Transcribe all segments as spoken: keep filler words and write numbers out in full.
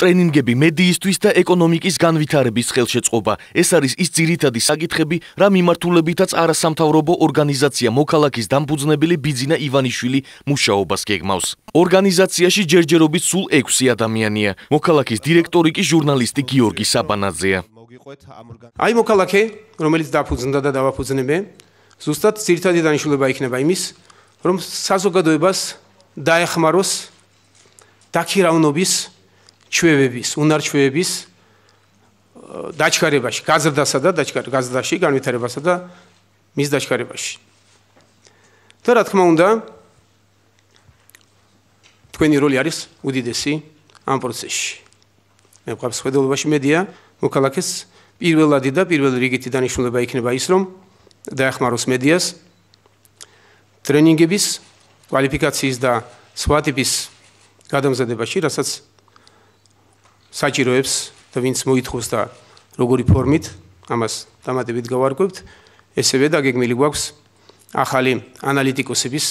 ტრენინგები მედიისთვის და ეკონომიკის განვითარების ხელშეწყობა. ეს არის ის ძირითადი საკითხები, რა მიმართულებითაც არასამთავრობო ორგანიზაცია მოქალაქის დამფუძნებელი ბიძინა ივანიშვილი მუშაობას გეგმავს. ორგანიზაციაში ჯერჯერობით სულ ექვსი ადამიანია. მოქალაქის დირექტორი კი ჟურნალისტი გიორგი საბანაძეა. Აი მოქალაქე, რომელიც დაფუძნდა და დავაფუძნებე, ზუსტად ძირითადი დანიშნულება იქნება იმის, რომ საზოგადოებას დაეხმაროს დაქირავნობის ჩვევების, უნარჩვევების დაჩქარებაში, გაზრდასა და გაზრდაში, განვითარებასა და მის დაჩქარებაში. და რა თქმა უნდა, თქვენი როლი არის უდიდესი ამ პროცესში. მე ვყავ შეხედულებაში მედია, მოქალაქეს პირველადი და პირველი რიგითი დანიშნულება იქნება ის, რომ დაეხმაროს მედიას ტრენინგების, კვალიფიკაციის და სხვა ტიპის გადამზადებაში, რასაც საჭიროებს და ვინც მოითხოვს და როგორი ფორმით ამას დამატებით გავარკვევთ, ესევე დაგეგმილი გვაქვს ახალი ანალიტიკოსების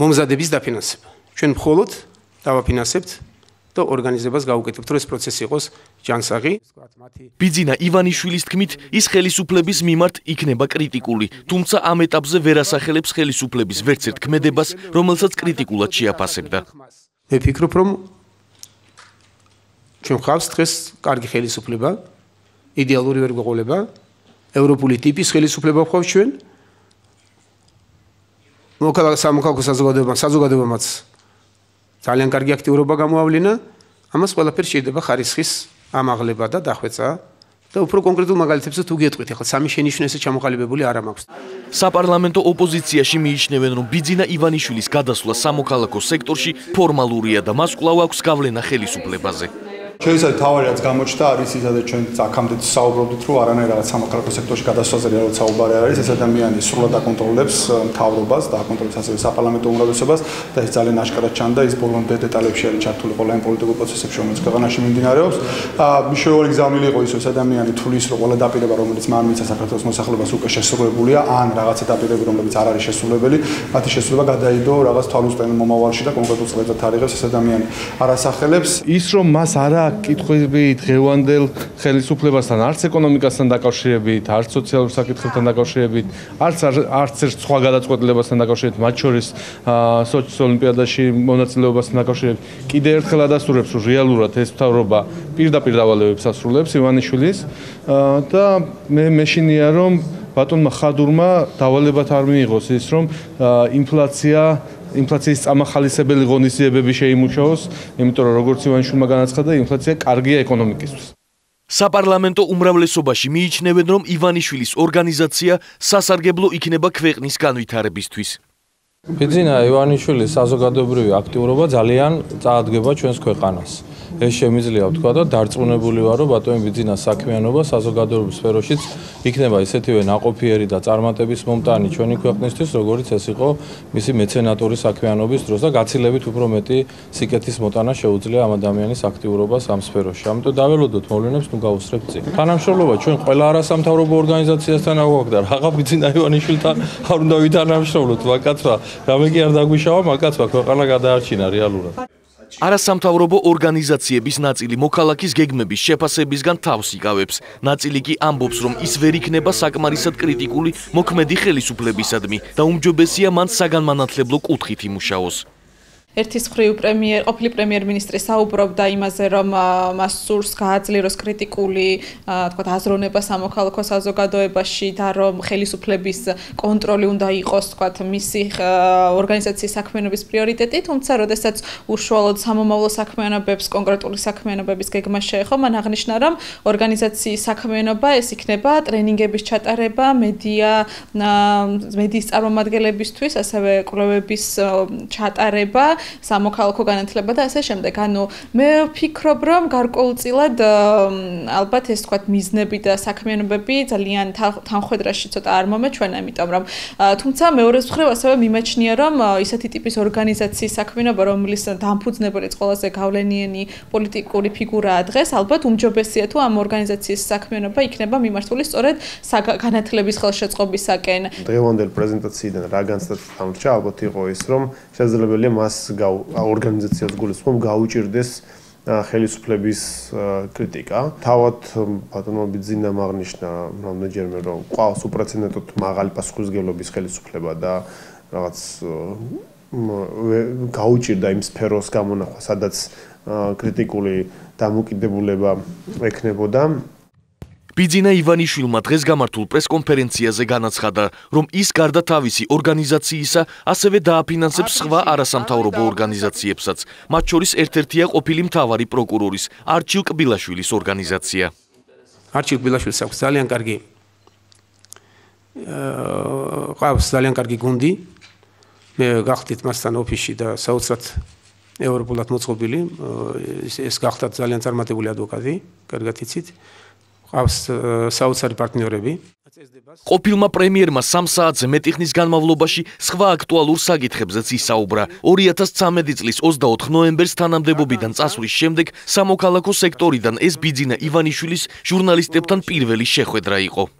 მომზადების დაფინანსება. Ჩვენ მხოლოდ დავაფინანსებთ და ორგანიზებას გავუკეთებთ, რომ ეს პროცესი იყოს ჯანსაღი. ბიძინა ივანიშვილის თქმით, ის ხელისუფლების მიმართ იქნება კრიტიკული, თუმცა ამ ეტაპზე ვერ ასახელებს ხელისუფლების ვერც ერთ ქმედებას, რომელსაც კრიტიკულად შეაფასებდა. მე ვფიქრობ, რომ ჩვენ გვყავს დღეს კარგი ხელისუფლება, იდეალური ვერ გვეყოლება, ევროპული ტიპის ხელისუფლება გვყავს ჩვენ. მოქალაქო საზოგადოებამაც ძალიან კარგი აქტიურობა გამოავლინა, ამას ყველაფერი შეიძლება ხარისხის ამაღლება და დახვეწა. და უფრო კონკრეტულ მაგალითებზე თუ გეტყვით, ახლა სამი შენიშვნა ესე ჩამოყალიბებული არ მაქვს. საპარლამენტო ოპოზიციაში მიიჩნევენ, რომ ბიძინა ივანიშვილის გადასვლა სამოქალაქო სექტორში ფორმალურია და მას კვლავ აქვს გავლენა ხელისუფლებაზე. Ჩვენსა თავი რაც გამოჩნდა არის ის, რომ ჩვენ აქამდე საუბრობდით, რომ არანაირად სამოქალაქო სექტორში გადასვლაზე რა საუბარი არის, ეს ადამიანი სრულად აკონტროლებს მთავრობას და აკონტროლებს ასევე საპარლამენტო უმრავლესობას და ეს ძალიან აშკარად ჩანდა, ის ბოლომდე დეტალებში არის ჩართული ყველა იმ პოლიტიკურ პროცესებში, რომელიც ქვეყანაში მიმდინარეობს. მშოველი გზავნილი იყო ის, რომ ადამიანი თulis რომ ყველა დაპირება, რომელიც მან მისცა საქართველოს მოსახლეობას უკვე შესრულებულია, ან რაღაცა დაპირება, რომელიც არ არის შესრულებელი, მათი შესრულება გადაიდო რაღაც თვალუსტანელ მომავალში და კონკრეტულ წლებზე თარიღებს ეს ადამიანი არასახელებს. ის რომ მას არა კითხვებით დღევანდელ ხელისუფლებასთან, არც ეკონომიკასთან დაკავშირებით, არც სოციალურ საკითხებთან დაკავშირებით, არც არც სხვა გადაწყვეტილებასთან დაკავშირებით, მათ შორის სოჭის ოლიმპიადაში მონაწილეობასთან დაკავშირებით, კიდევ ერთხელ ადასტურებს, რომ რეალურად ეს მთავრობა პირდაპირ დავალებებს ასრულებს ივანიშვილის და მე მეშინია, რომ ბატონმა ხადურმა დავალებათ არ მიიღოს ის, რომ ინფლაცია ინფლაციის წამახალისებელი ღონისძიებები შეიმუშაოს, იმიტომ რომ როგორც ივანიშვილმა განაცხადა, ინფლაცია კარგია ეკონომიკისთვის. საპარლამენტო უმრავლესობაში მიიჩნევენ, რომ ივანიშვილის ორგანიზაცია სასარგებლო იქნება ქვეყნის განვითარებისთვის. ბიძინა ივანიშვილის საზოგადოებრივი აქტიურობა ძალიან წაადგება ჩვენს ქვეყანას. ეს შემიძლია ვთქვა და დარწმუნებული ვარ, რომ ბატონი ბიძინას საქმიანობა საზოგადოების სფეროშიც იქნება ისეთივე ნაყოფიერი და წარმატების მომტანი ჩვენი ქვეყნისთვის, როგორც ეს იყო მისი მეცენატური საქმიანობის დროს და გაცილებით უფრო მეტი სიკეთის მოტანა შეუძლია ამ ადამიანის აქტიურობას ამ სფეროში. ამიტომ დაველოდოთ მოვლენებს, ნუ გავუსწრებთ წინ. თანამშრომლობა ჩვენ ყველა არასამთავრობო ორგანიზაციასთან აგვაქვს და რაღა ბიძინა ივანიშვილთან არ უნდა ვითანამშრომლოთ, ვაკაცვა. რამე კი არ დაგვიშავა, მაკაცვა ქვეყანა გადაარჩინა რეალურად. არასამთავრობო ორგანიზაციების ნაწილი მოქალაქის გეგმების შეფასებისგან თავს იკავებს. ნაწილი კი ამბობს, რომ ის ვერ იქნება საკმარისად კრიტიკული მოქმედი ხელისუფლებისადმი და უმჯობესია მან საგანმანათლებლო კუთხით იმუშაოს. ერთის მხრივ პრემიერ, ყოფილი პრემიერ-მინისტრი საუბრობდა იმაზე, რომ მას სურს გააძლიეროს კრიტიკული, თქვათ, აზროვნება სამოქალაქო საზოგადოებაში და რომ ხელისუფლების კონტროლი უნდა იყოს, თქვათ, მისი ორგანიზაციის საქმიანობის პრიორიტეტი, თუმცა, როდესაც უშუალოდ სამომავლო საქმიანობებს, კონკრეტული საქმიანობების გეგმა შეეხო, მან აღნიშნა, რომ ორგანიზაციის საქმიანობა ეს იქნება ტრენინგების ჩატარება, მედია, მედიის წარმომადგენლებისთვის, ასევე კვლევების ჩატარება სამოქალაქო განათლება და ასე შემდეგ. ანუ მე ვფიქრობ, რომ გარკვეულწილად ალბათ ეს თქვა მიზნები და საქმიანობები ძალიან თანხwebdriverში ცოტა არ მომეჩვენა, იმიტომ რომ თუმცა მეორე მხრივ ასევე მიმაჩნია, რომ ისეთი ტიპის ორგანიზაციის საქმიანობა, რომლის დამფუძნებელიც ყველაზე გავლენიანი პოლიტიკური ფიგურაა დღეს, ალბათ უმჯობესია თუ ამ ორგანიზაციის საქმიანობა იქნება მიმართული სწორედ განათლების ხელშეწყობისაკენ. დღევანდელ პრეზენტაციიდან რა განსაკუთრებით, ალბათ იყო ის, რომ შესაძლებელია მას ორგანიზაციას გულისხმობ გაუჭირდეს ხელისუფლების კრიტიკა. Თავად ბატონმა ბიძინამ აღნიშნა, რამდენჯერმე რომ ყავს უპრეცედენტოდ მაღალი პასუხისმგებლობის ხელისუფლება და რაღაც გაუჭირდა იმ სფეროს გამონახვა, სადაც კრიტიკული დამოკიდებულება ექნებოდა. ბიძინა ივანიშვილმა დღეს გამართულ პრესკონფერენციაზე განაცხადა, რომ ის გარდა თავისი ორგანიზაციისა, ასევე დააფინანსებს სხვა არასამთავრობო ორგანიზაციებსაც, მათ შორის ერთ-ერთია ყოფილი მთავარი პროკურორის არჩილ კბილაშვილის ორგანიზაცია. არჩილ კბილაშვილს აქვს ძალიან კარგი ყავს ძალიან კარგი გუნდი. მე გახდით მასთან ოფისში და საოცრად ევროპულად მოწყობილი, ეს გახდა ძალიან წარმატებული ადვოკატი, კარგად იცით. ყავს საოცარი პარტნიორები. ყოფილმა პრემიერმა სამ საათზე მეტი ხნის განმავლობაში სხვა აქტუალურ საკითხებზეც ისაუბრა. ორი ათას ცამეტი წლის ოცდაოთხ ნოემბერს თანამდებობიდან წასვლის შემდეგ სამოქალაქო სექტორიდან ეს ბიძინა ივანიშვილის ჟურნალისტებთან პირველი შეხვედრა იყო.